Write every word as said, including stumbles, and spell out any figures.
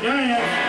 doing it.